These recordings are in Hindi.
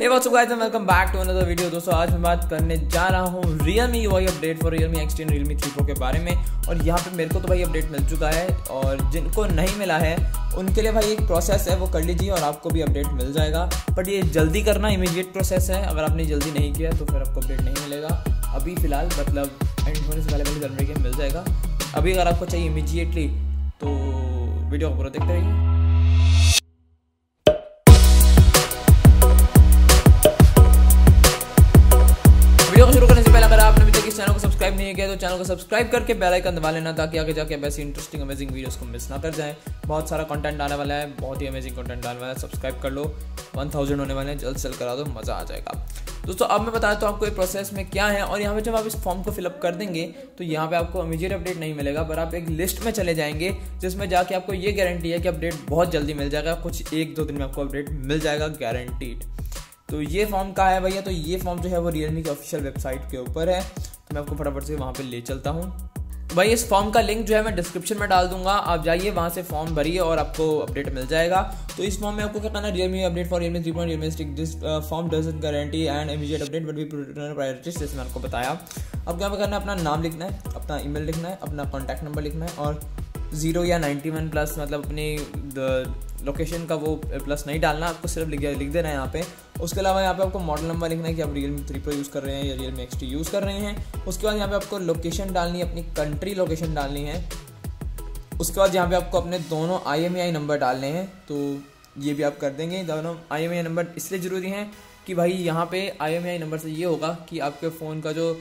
Hey what's up guys and welcome back to another video। दोस्तों आज मैं बात करने जा रहा हूँ Realme UI update for Realme XT and Realme 3 Pro के बारे में। और यहाँ पे मेरे को तो भाई अपडेट मिल चुका है और जिनको नहीं मिला है उनके लिए भाई एक प्रोसेस है, वो कर लीजिए और आपको भी अपडेट मिल जाएगा। बट ये जल्दी करना इमीडिएट प्रोसेस है, अगर आपने जल्दी नहीं किया तो फिर आपको अपडेट नहीं मिलेगा। अभी फ़िलहाल मतलब एंड होने से पहले जनवरी के मिल जाएगा। अभी अगर आपको चाहिए इमीडिएटली तो वीडियो को पूरा देखते रहिए। शुरू करने से पहले अगर आपने अभी तक इस चैनल को सब्सक्राइब नहीं किया तो चैनल को सब्सक्राइब करके बेल आइकन दबा लेना, ताकि आगे जाके आप ऐसी इंटरेस्टिंग अमेजिंग वीडियोस को मिस ना कर जाएं। बहुत सारा कंटेंट आने वाला है, बहुत ही अमेजिंग कंटेंट आने वाला है। सब्सक्राइब कर लो, 1000 होने वाले हैं, जल्द से जल्द करा दो, मज़ा आ जाएगा। दोस्तों अब मैं बताता हूँ आपको ये प्रोसेस में क्या है। और यहाँ पे जब आप इस फॉर्म को फिलअप कर देंगे तो यहाँ पे आपको इमीडिएट अपडेट नहीं मिलेगा, पर आप एक लिस्ट में चले जाएंगे जिसमें जाके आपको ये गारंटी है कि अपडेट बहुत जल्दी मिल जाएगा। कुछ 1-2 दिन में आपको अपडेट मिल जाएगा गारंटीड। तो ये फॉर्म कहाँ है भैया? तो ये फॉर्म जो है वो Realme की ऑफिशियल वेबसाइट के ऊपर है, तो मैं आपको फटाफट से वहाँ पे ले चलता हूँ। भाई इस फॉर्म का लिंक जो है मैं डिस्क्रिप्शन में डाल दूंगा, आप जाइए वहाँ से फॉर्म भरिए और आपको अपडेट मिल जाएगा। तो इस फॉर्म में आपको क्या करना है, Realme update for Realme 3 Pro Realme XT this form doesn't guarantee and immediate update but we priorities, जैसे मैंने आपको बताया। अब क्या करना है, अपना नाम लिखना है, अपना ईमेल लिखना है, अपना कॉन्टैक्ट नंबर लिखना है और 0 या 91 प्लस मतलब अपनी लोकेशन का वो प्लस नहीं डालना, आपको सिर्फ लिख देना है यहाँ पे। उसके अलावा यहाँ पे आपको मॉडल नंबर लिखना है कि आप Realme 3 Pro यूज़ कर रहे हैं या Realme XT यूज़ कर रहे हैं। उसके बाद यहाँ पे आपको लोकेशन डालनी है, अपनी कंट्री लोकेशन डालनी है। उसके बाद यहाँ पे आपको अपने दोनों IMEI नंबर डालने हैं, तो ये भी आप कर देंगे। दोनों IMEI नंबर इसलिए ज़रूरी हैं कि भाई यहाँ पर IMEI नंबर से ये होगा कि आपके फ़ोन का जो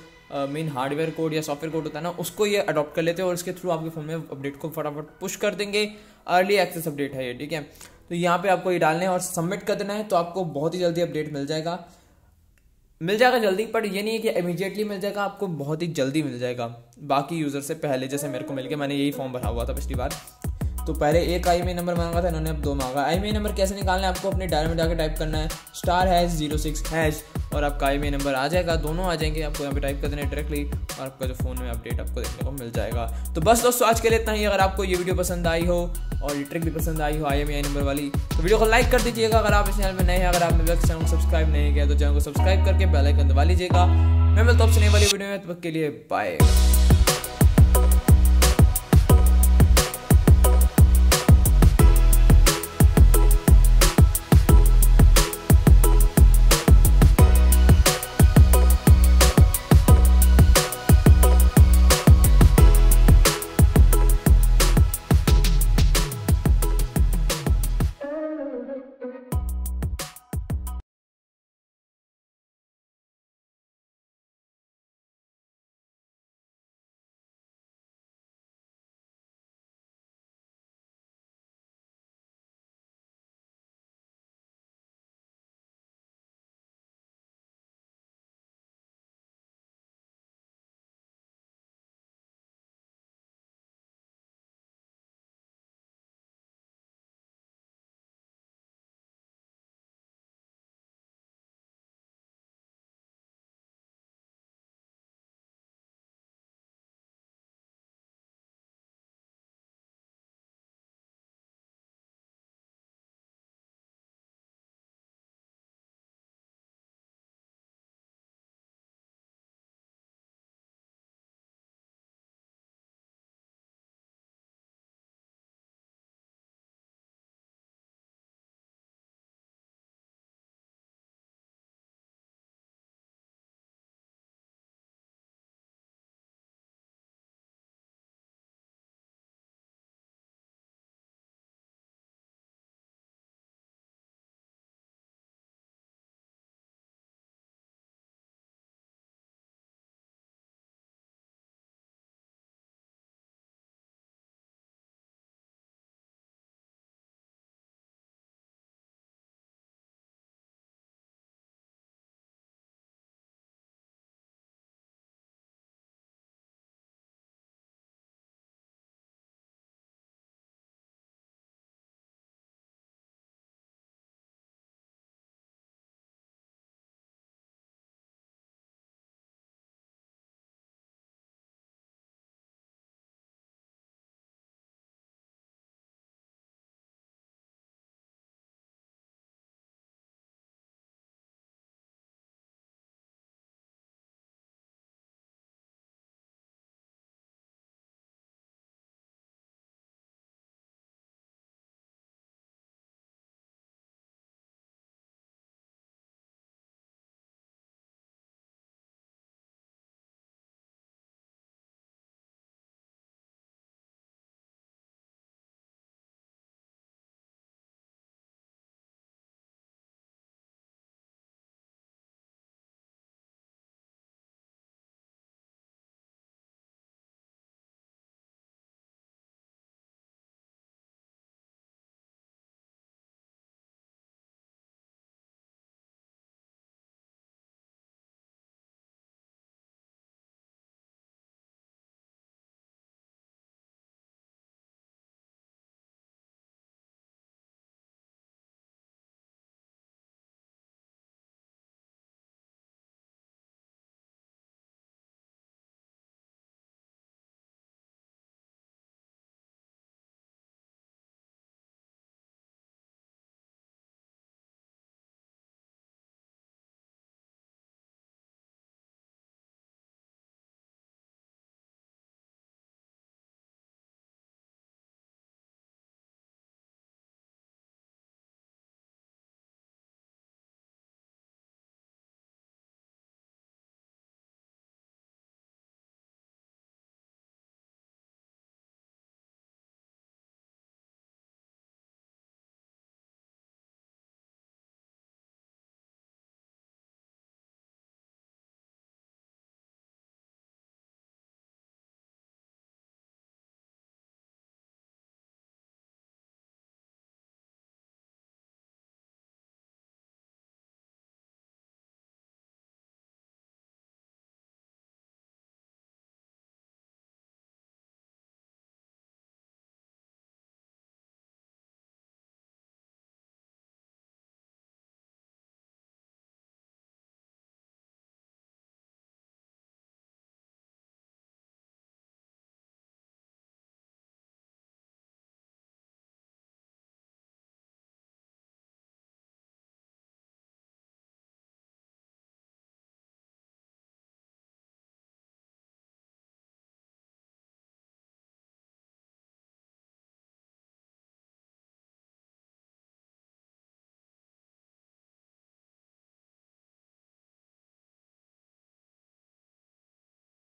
मेन हार्डवेयर कोड या सॉफ्टवेयर कोड होता है ना, उसको ये अडॉप्ट कर लेते हैं और इसके थ्रू आपके फ़ोन में अपडेट को फटाफट पुश कर देंगे। अर्ली एक्सेस अपडेट है ये, ठीक है। तो यहाँ पे आपको ये डालना है और सबमिट कर देना है, तो आपको बहुत ही जल्दी अपडेट मिल जाएगा। जल्दी, पर ये नहीं है कि इमीडिएटली मिल जाएगा, आपको बहुत ही जल्दी मिल जाएगा बाकी यूज़र से पहले। जैसे मेरे को मिल के, मैंने यही फॉर्म भरा हुआ था पिछली बार, तो पहले एक IMEI नंबर मांगा था, इन्होंने अब 2 मांगा। IMEI नंबर कैसे निकालना है, आपको अपने डायल में जाकर टाइप करना है *#06# और आपका IMEI नंबर आ जाएगा, दोनों आ जाएंगे। आपको यहाँ पे टाइप कर देना है डायरेक्टली और आपका जो फ़ोन में अपडेट आपको देखने को मिल जाएगा। तो बस दोस्तों आज के लिए इतना ही। अगर आपको ये वीडियो पसंद आई हो और ये ट्रिक भी पसंद आई हो IMEI नंबर वाली, तो वीडियो को लाइक कर दीजिएगा। अगर आप इस चैनल में नए हैं, अगर आपने चैनल को सब्सक्राइब नहीं किया तो चैनल को सब्सक्राइब करके बेल आइकन दबा लीजिएगा। मैं मिलता हूं आपसे नई वाली वीडियो में, तब तक के लिए बाय।